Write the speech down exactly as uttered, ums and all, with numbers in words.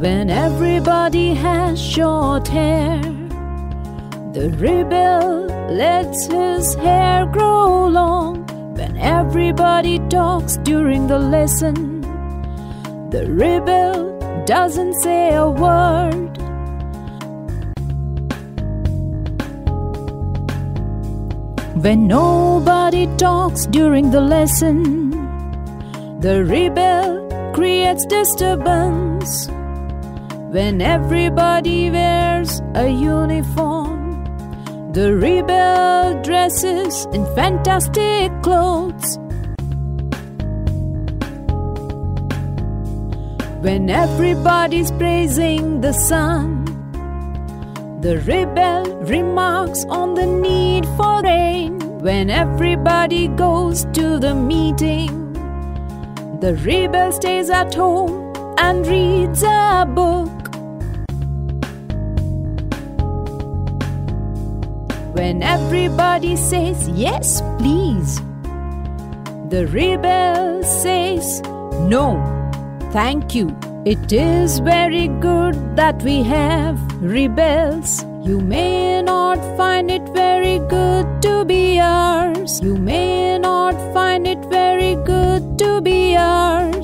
When everybody has short hair, the rebel lets his hair grow long. When everybody talks during the lesson, the rebel doesn't say a word. When nobody talks during the lesson, the rebel creates disturbance. When everybody wears a uniform, the rebel dresses in fantastic clothes. When everybody's praising the sun, the rebel remarks on the need for rain. When everybody goes to the meeting, the rebel stays at home and reads a book. When everybody says, yes, please, the rebel says, no, thank you. It is very good that we have rebels. You may not find it very good to be ours. You may not find it very good to be ours.